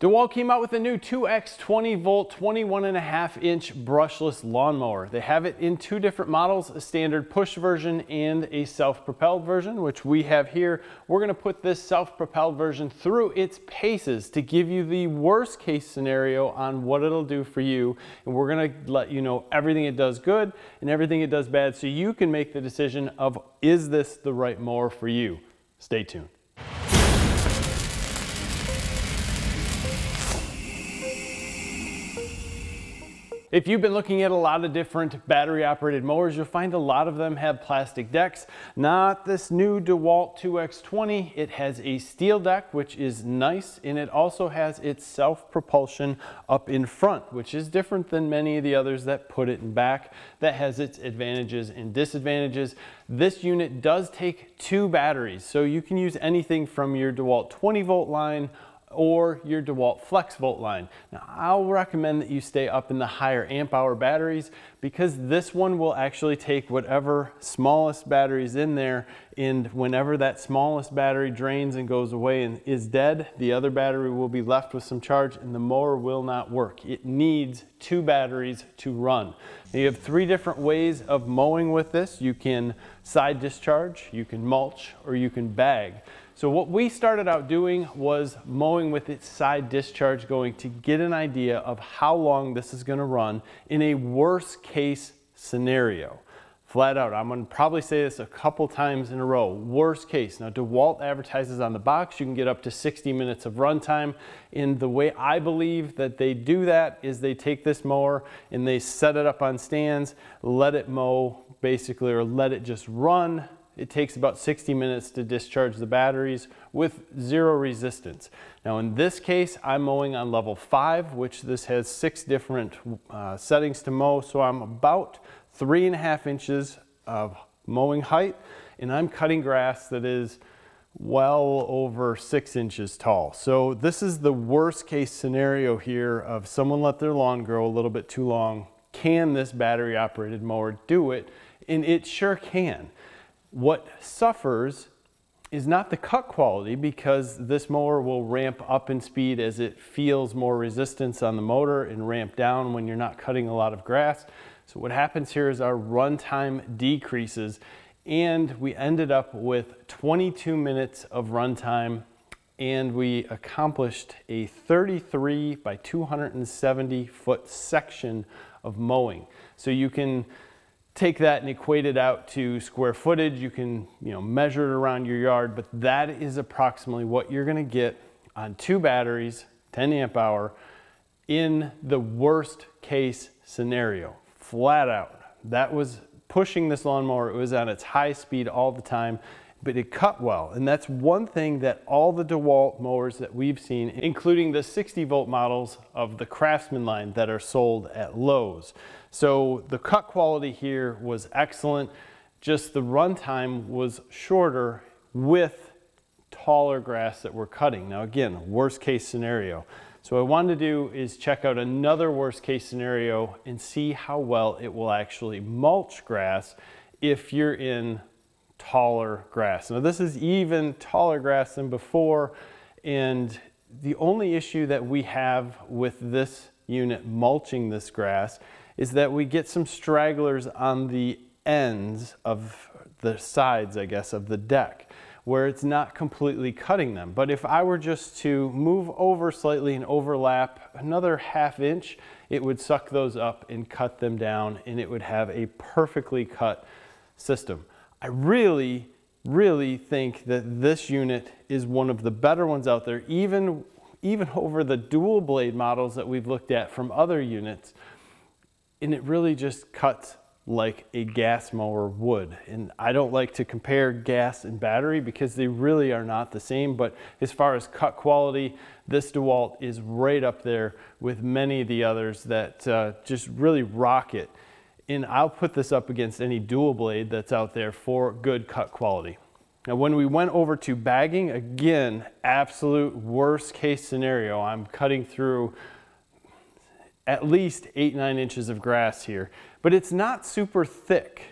DeWalt came out with a new 2X 20 volt 21.5 inch brushless lawnmower. They have it in two different models, a standard push version and a self-propelled version, which we have here. We're going to put this self-propelled version through its paces to give you the worst case scenario on what it'll do for you. And we're going to let you know everything it does good and everything it does bad, so you can make the decision of, is this the right mower for you? Stay tuned. If you've been looking at a lot of different battery operated mowers, you'll find a lot of them have plastic decks. Not this new DeWalt 2X20. It has a steel deck, which is nice, and it also has its self propulsion up in front, which is different than many of the others that put it in back. That has its advantages and disadvantages. This unit does take two batteries, so you can use anything from your DeWalt 20 volt line or your DeWalt FlexVolt line. Now, I'll recommend that you stay up in the higher amp hour batteries, because this one will actually take whatever smallest batteries in there, and whenever that smallest battery drains and goes away and is dead, the other battery will be left with some charge and the mower will not work. It needs two batteries to run. Now, you have three different ways of mowing with this. You can side discharge, you can mulch, or you can bag. So what we started out doing was mowing with its side discharge going to get an idea of how long this is going to run in a worst case scenario. Flat out, I'm going to probably say this a couple times in a row, worst case. Now, DeWalt advertises on the box you can get up to 60 minutes of runtime, and the way I believe that they do that is they take this mower and they set it up on stands, let it mow basically, or let it just run. It takes about 60 minutes to discharge the batteries with zero resistance. Now, in this case, I'm mowing on level 5, which this has 6 different settings to mow. So I'm about 3.5 inches of mowing height, and I'm cutting grass that is well over 6 inches tall. So this is the worst case scenario here of someone let their lawn grow a little bit too long. Can this battery operated mower do it? And it sure can. What suffers is not the cut quality, because this mower will ramp up in speed as it feels more resistance on the motor and ramp down when you're not cutting a lot of grass. So what happens here is our runtime decreases, and we ended up with 22 minutes of runtime, and we accomplished a 33 by 270 foot section of mowing. So you can take that and equate it out to square footage. You can, you know, measure it around your yard, but that is approximately what you're going to get on two batteries, 10 amp hour, in the worst case scenario. Flat out. That was pushing this lawnmower. It was on its high speed all the time, but it cut well. And that's one thing that all the DeWalt mowers that we've seen, including the 60 volt models of the Craftsman line that are sold at Lowe's. So the cut quality here was excellent, just the runtime was shorter with taller grass that we're cutting. Now again, worst case scenario. So what I wanted to do is check out another worst case scenario and see how well it will actually mulch grass if you're in taller grass. Now this is even taller grass than before, and the only issue that we have with this unit mulching this grass is that we get some stragglers on the ends of the sides, I guess, of the deck, where it's not completely cutting them. But if I were just to move over slightly and overlap another 1/2 inch, it would suck those up and cut them down, and it would have a perfectly cut system. I really think that this unit is one of the better ones out there, even over the dual blade models that we've looked at from other units. And it really just cuts like a gas mower would. And I don't like to compare gas and battery because they really are not the same, but as far as cut quality, this DeWalt is right up there with many of the others that just really rock it. And I'll put this up against any dual blade that's out there for good cut quality. Now, when we went over to bagging, again, absolute worst case scenario, I'm cutting through at least 8-9 inches of grass here, but it's not super thick.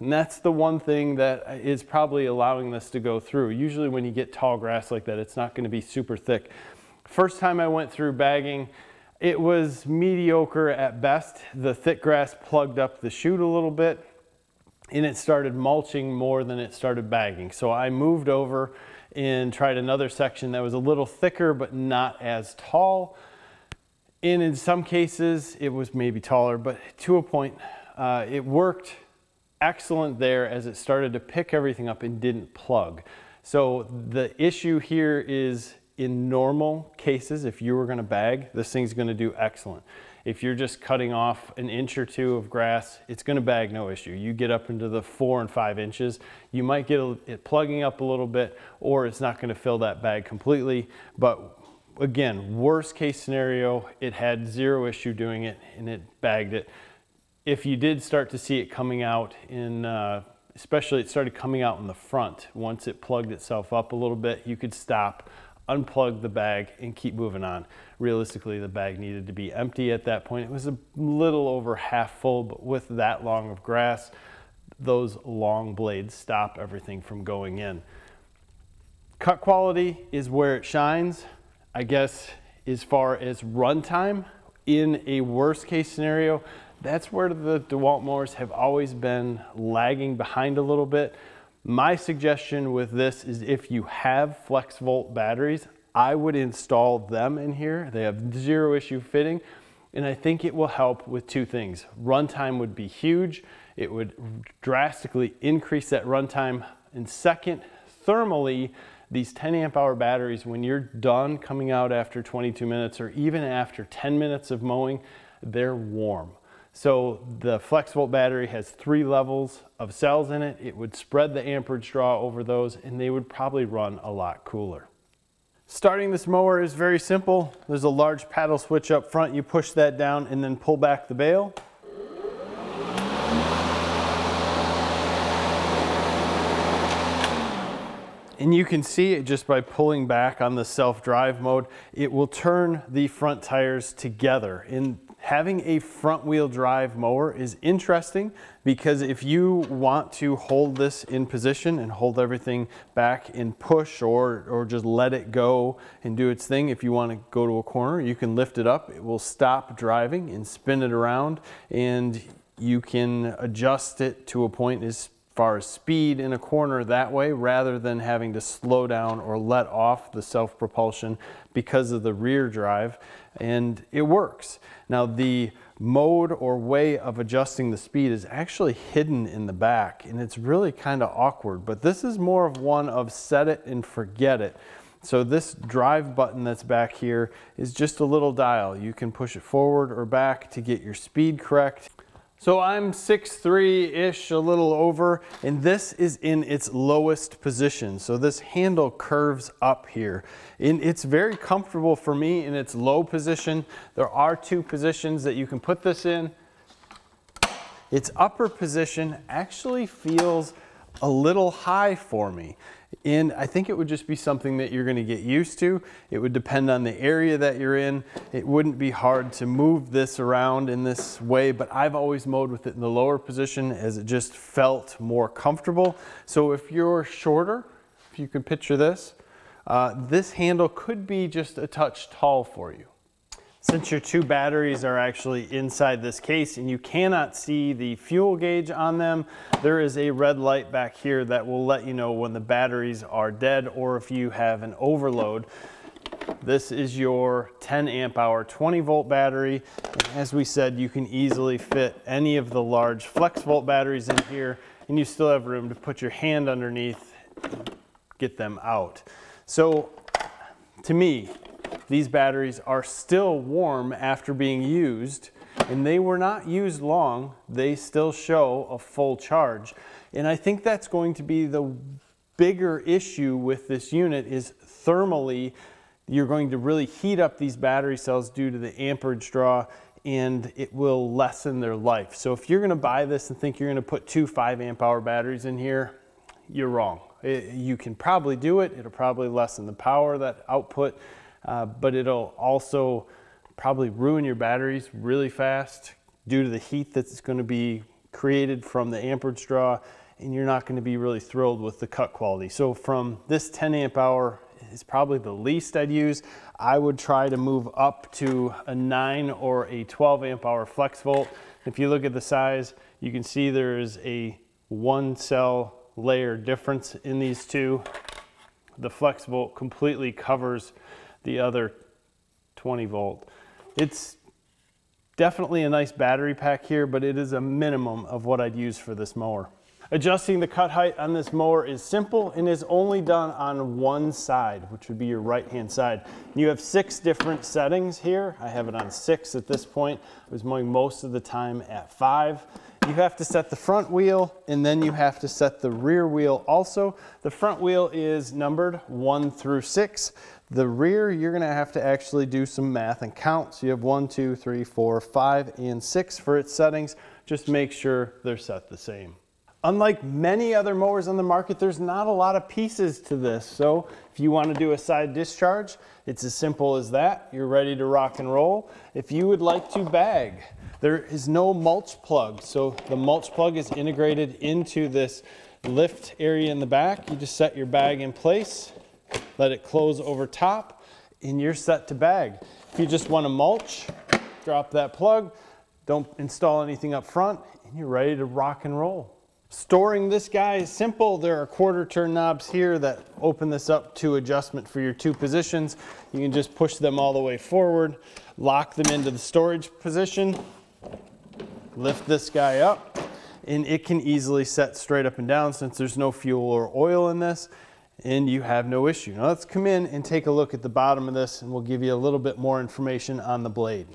And that's the one thing that is probably allowing this to go through. Usually when you get tall grass like that, it's not going to be super thick. First time I went through bagging, it was mediocre at best. The thick grass plugged up the chute a little bit, and it started mulching more than it started bagging. So I moved over and tried another section that was a little thicker but not as tall. And in some cases, it was maybe taller, but to a point, it worked excellent there as it started to pick everything up and didn't plug. So the issue here is, in normal cases, if you were gonna bag, this thing's gonna do excellent. If you're just cutting off an inch or two of grass, it's gonna bag no issue. You get up into the 4 and 5 inches, you might get it plugging up a little bit, or it's not gonna fill that bag completely. But again, worst case scenario, it had zero issue doing it and it bagged it. If you did start to see it coming out in, especially it started coming out in the front, once it plugged itself up a little bit, you could stop, unplug the bag and keep moving on. Realistically, the bag needed to be empty at that point. It was a little over half full, but with that long of grass, those long blades stop everything from going in. Cut quality is where it shines. I guess as far as runtime, in a worst case scenario, that's where the DeWalt mowers have always been lagging behind a little bit. My suggestion with this is if you have FlexVolt batteries, I would install them in here. They have zero issue fitting, and I think it will help with two things. Runtime would be huge. It would drastically increase that runtime. And second, thermally, these 10 amp hour batteries, when you're done coming out after 22 minutes or even after 10 minutes of mowing, they're warm. So the FlexVolt battery has 3 levels of cells in it. It would spread the amperage draw over those, and they would probably run a lot cooler. Starting this mower is very simple. There's a large paddle switch up front. You push that down and then pull back the bale. And you can see it just by pulling back on the self-drive mode, it will turn the front tires together. And having a front wheel drive mower is interesting because if you want to hold this in position and hold everything back and push or just let it go and do its thing, if you want to go to a corner, you can lift it up. It will stop driving and spin it around, and you can adjust it to a point as far as speed in a corner that way, rather than having to slow down or let off the self-propulsion because of the rear drive, and it works. Now the mode or way of adjusting the speed is actually hidden in the back, and it's really kind of awkward, but this is more of one of set it and forget it. So this drive button that's back here is just a little dial. You can push it forward or back to get your speed correct. So I'm 6'3"-ish, a little over, and this is in its lowest position. So this handle curves up here. And it's very comfortable for me in its low position. There are 2 positions that you can put this in. Its upper position actually feels a little high for me. And I think it would just be something that you're going to get used to. It would depend on the area that you're in. It wouldn't be hard to move this around in this way, but I've always mowed with it in the lower position as it just felt more comfortable. So if you're shorter, if you could picture this, this handle could be just a touch tall for you. Since your 2 batteries are actually inside this case and you cannot see the fuel gauge on them, there is a red light back here that will let you know when the batteries are dead or if you have an overload. This is your 10 amp hour 20 volt battery. And as we said, you can easily fit any of the large FlexVolt batteries in here, and you still have room to put your hand underneath and get them out. So to me, these batteries are still warm after being used, and they were not used long. They still show a full charge. And I think that's going to be the bigger issue with this unit is thermally, you're going to really heat up these battery cells due to the amperage draw, and it will lessen their life. So if you're gonna buy this and think you're gonna put 2 5 amp hour batteries in here, you're wrong. You can probably do it. It'll probably lessen the power, that output, but it'll also probably ruin your batteries really fast due to the heat that's going to be created from the amperage draw, and you're not going to be really thrilled with the cut quality. So from this 10 amp hour, is probably the least I'd use. I would try to move up to a 9 or a 12 amp hour FlexVolt. If you look at the size, you can see there is a one cell layer difference in these two. The FlexVolt completely covers the other 20 volt. It's definitely a nice battery pack here, but it is a minimum of what I'd use for this mower. Adjusting the cut height on this mower is simple and is only done on one side, which would be your right-hand side. You have 6 different settings here. I have it on 6 at this point. I was mowing most of the time at 5. You have to set the front wheel and then you have to set the rear wheel also. The front wheel is numbered 1 through 6. The rear, you're gonna have to actually do some math and count. So you have 1, 2, 3, 4, 5, and 6 for its settings. Just make sure they're set the same. Unlike many other mowers on the market, there's not a lot of pieces to this. So if you want to do a side discharge, it's as simple as that. You're ready to rock and roll. If you would like to bag, there is no mulch plug. So the mulch plug is integrated into this lift area in the back. You just set your bag in place, let it close over top, and you're set to bag. If you just want to mulch, drop that plug. Don't install anything up front, and you're ready to rock and roll. Storing this guy is simple. There are quarter turn knobs here that open this up to adjustment for your 2 positions. You can just push them all the way forward, lock them into the storage position, lift this guy up, and it can easily set straight up and down since there's no fuel or oil in this, and you have no issue. Now let's come in and take a look at the bottom of this, and we'll give you a little bit more information on the blade.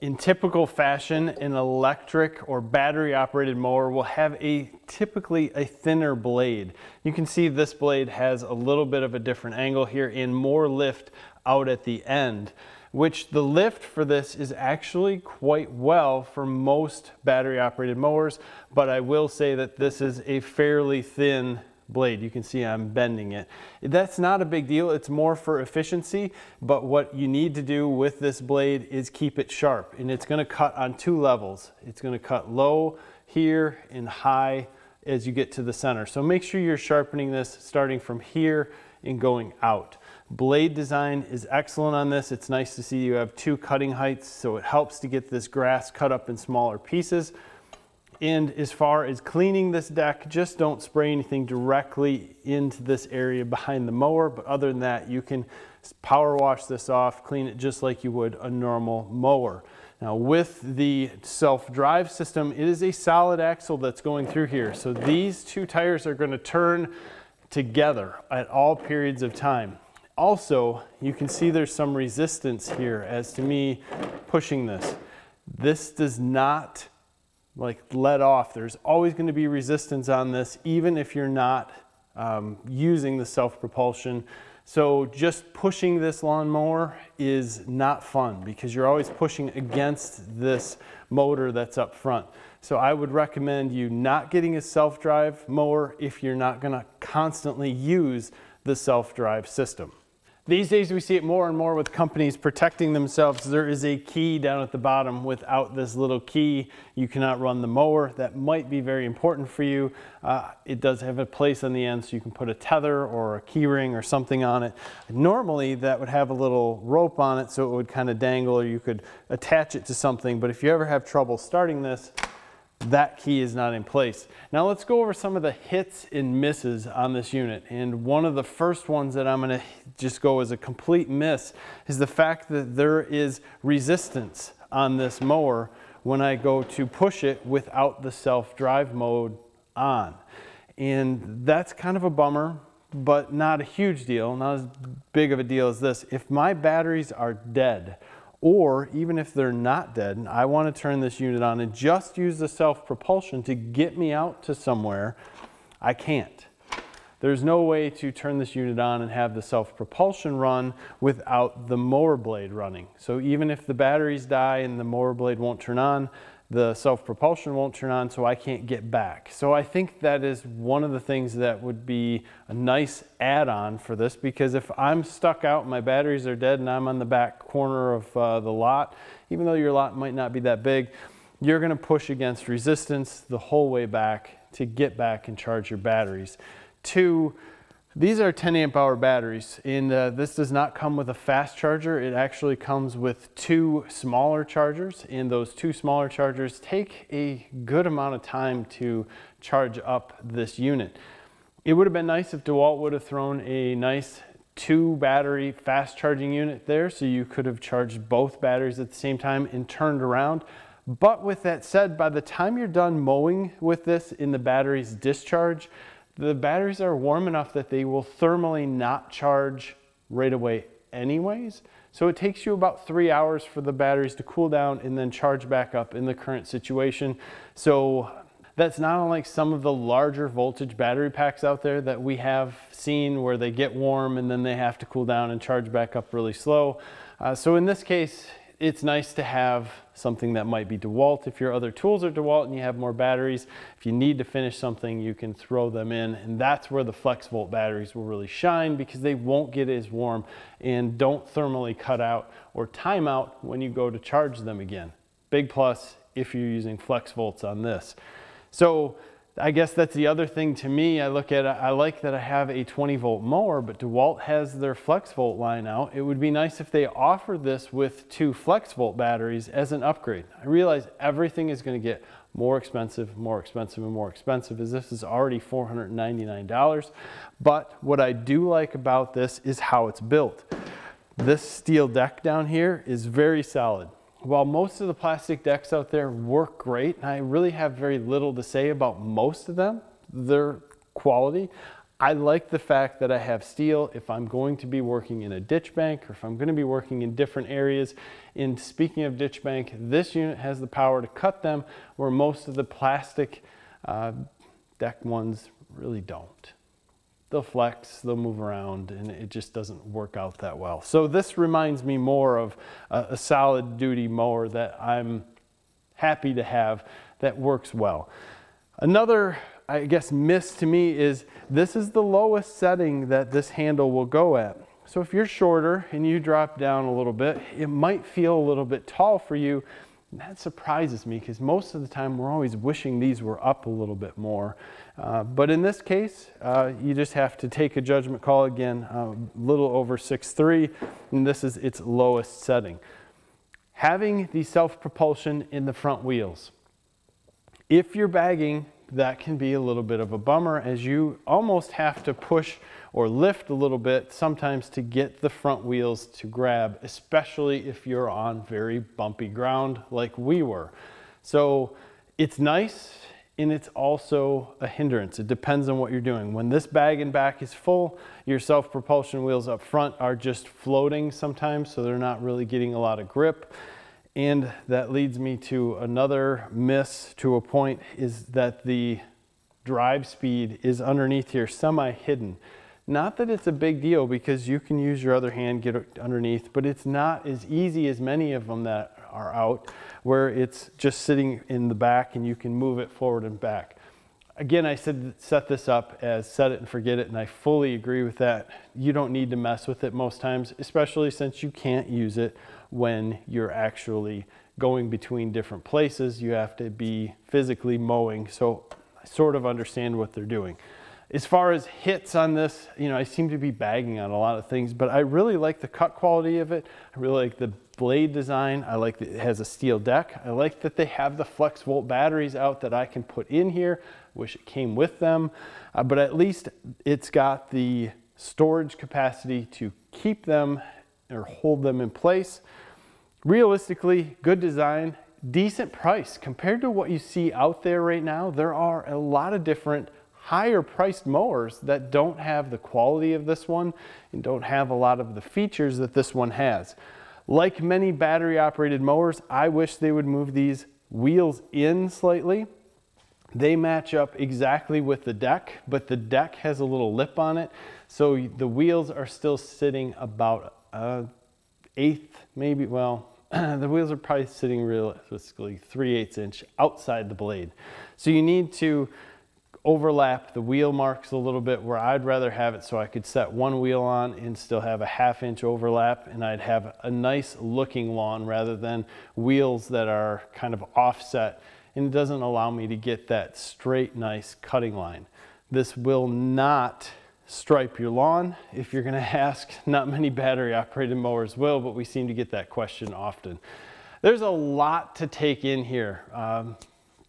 In typical fashion, an electric or battery operated mower will have typically a thinner blade. You can see this blade has a little bit of a different angle here and more lift out at the end, which the lift for this is actually quite well for most battery operated mowers, but I will say that this is a fairly thin blade. You can see I'm bending it. That's not a big deal. It's more for efficiency, but what you need to do with this blade is keep it sharp, and it's going to cut on 2 levels. It's going to cut low here and high as you get to the center. So make sure you're sharpening this starting from here and going out. Blade design is excellent on this. It's nice to see you have 2 cutting heights, so it helps to get this grass cut up in smaller pieces. And as far as cleaning this deck, just don't spray anything directly into this area behind the mower. But other than that, you can power wash this off, clean it just like you would a normal mower. Now with the self-drive system, it is a solid axle that's going through here. So these 2 tires are going to turn together at all periods of time. Also, you can see there's some resistance here as to me pushing this. This does not let off. There's always going to be resistance on this, even if you're not using the self-propulsion. So just pushing this lawnmower is not fun because you're always pushing against this motor that's up front. So I would recommend you not getting a self-drive mower if you're not going to constantly use the self-drive system. These days we see it more and more with companies protecting themselves. There is a key down at the bottom. Without this little key, you cannot run the mower. That might be very important for you. It does have a place on the end so you can put a tether or a key ring or something on it. Normally that would have a little rope on it so it would kind of dangle, or you could attach it to something. But if you ever have trouble starting this, that key is not in place. Now let's go over some of the hits and misses on this unit. And one of the first ones that I'm going to just go as a complete miss is the fact that there is resistance on this mower when I go to push it without the self-drive mode on. And that's kind of a bummer, but not a huge deal, not as big of a deal as this. If my batteries are dead, or even if they're not dead and I want to turn this unit on and just use the self-propulsion to get me out to somewhere, I can't. There's no way to turn this unit on and have the self-propulsion run without the mower blade running. So even if the batteries die and the mower blade won't turn on, the self-propulsion won't turn on, so I can't get back. So I think that is one of the things that would be a nice add-on for this, because if I'm stuck out, my batteries are dead, and I'm on the back corner of the lot, even though your lot might not be that big, you're going to push against resistance the whole way back to get back and charge your batteries. 2, These are 10 amp hour batteries, and this does not come with a fast charger. It actually comes with two smaller chargers, and those two smaller chargers take a good amount of time to charge up this unit. It would have been nice if DeWalt would have thrown a nice two battery fast charging unit there, so you could have charged both batteries at the same time and turned around. But with that said, by the time you're done mowing with this and the batteries discharge, the batteries are warm enough that they will thermally not charge right away anyways. So it takes you about 3 hours for the batteries to cool down and then charge back up in the current situation. So that's not unlike some of the larger voltage battery packs out there that we have seen, where they get warm and then they have to cool down and charge back up really slow. So in this case, it's nice to have something that might be DeWalt. If your other tools are DeWalt and you have more batteries, if you need to finish something, you can throw them in. And that's where the FlexVolt batteries will really shine, because they won't get as warm and don't thermally cut out or time out when you go to charge them again. Big plus if you're using FlexVolts on this. So I guess that's the other thing to me. I look at, I like that I have a 20 volt mower, but DeWalt has their FlexVolt line out. It would be nice if they offered this with two FlexVolt batteries as an upgrade. I realize everything is going to get more expensive, as this is already $499. But what I do like about this is how it's built. This steel deck down here is very solid. While most of the plastic decks out there work great, and I really have very little to say about most of them, their quality, I like the fact that I have steel if I'm going to be working in a ditch bank, or if I'm going to be working in different areas. And speaking of ditch bank, this unit has the power to cut them, where most of the plastic deck ones really don't. They'll flex, they'll move around, and it just doesn't work out that well. So this reminds me more of a solid duty mower that I'm happy to have that works well. Another, I guess, miss to me is this is the lowest setting that this handle will go at. So if you're shorter and you drop down a little bit, it might feel a little bit tall for you. And that surprises me, because most of the time we're always wishing these were up a little bit more. But in this case, you just have to take a judgment call again, a little over 6'3", and this is its lowest setting. Having the self-propulsion in the front wheels. If you're bagging, that can be a little bit of a bummer, as you almost have to push or lift a little bit sometimes to get the front wheels to grab, especially if you're on very bumpy ground like we were. So it's nice, and it's also a hindrance. It depends on what you're doing. When this bag and back is full, your self-propulsion wheels up front are just floating sometimes, so they're not really getting a lot of grip. And that leads me to another miss to a point, is that the drive speed is underneath here, semi-hidden. Not that it's a big deal, because you can use your other hand, get it underneath, but it's not as easy as many of them that are out, where it's just sitting in the back and you can move it forward and back. Again, I said set this up as set it and forget it, and I fully agree with that. You don't need to mess with it most times, especially since you can't use it when you're actually going between different places. You have to be physically mowing, so I sort of understand what they're doing. As far as hits on this, you know, I seem to be bagging on a lot of things, but I really like the cut quality of it. I really like the blade design. I like that it has a steel deck. I like that they have the FlexVolt batteries out that I can put in here. Wish it came with them, but at least it's got the storage capacity to keep them or hold them in place. Realistically, good design, decent price. Compared to what you see out there right now, there are a lot of different higher priced mowers that don't have the quality of this one and don't have a lot of the features that this one has. Like many battery operated mowers, I wish they would move these wheels in slightly. They match up exactly with the deck, but the deck has a little lip on it, so the wheels are still sitting about eighth, maybe, well, the wheels are probably sitting realistically 3/8" outside the blade. So you need to overlap the wheel marks a little bit, where I'd rather have it so I could set one wheel on and still have a 1/2" overlap, and I'd have a nice looking lawn, rather than wheels that are kind of offset, and it doesn't allow me to get that straight, nice cutting line. This will not stripe your lawn if you're going to ask. Not many battery operated mowers will, but we seem to get that question often. There's a lot to take in here.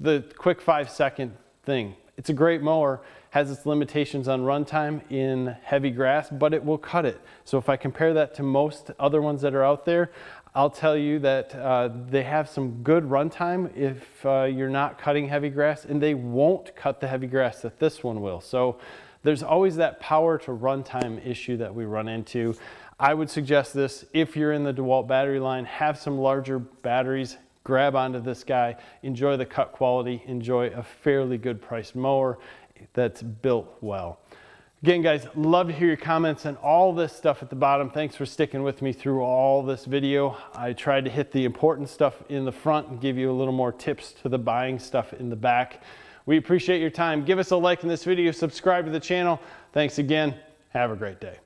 The quick 5-second thing. It's a great mower, has its limitations on runtime in heavy grass, but it will cut it. So if I compare that to most other ones that are out there, I'll tell you that they have some good runtime if you're not cutting heavy grass, and they won't cut the heavy grass that this one will. So there's always that power to runtime issue that we run into. I would suggest this, if you're in the DeWalt battery line, have some larger batteries, grab onto this guy, enjoy the cut quality, enjoy a fairly good priced mower that's built well. Again, guys, love to hear your comments and all this stuff at the bottom. Thanks for sticking with me through all this video. I tried to hit the important stuff in the front and give you a little more tips to the buying stuff in the back. We appreciate your time. Give us a like in this video, subscribe to the channel. Thanks again. Have a great day.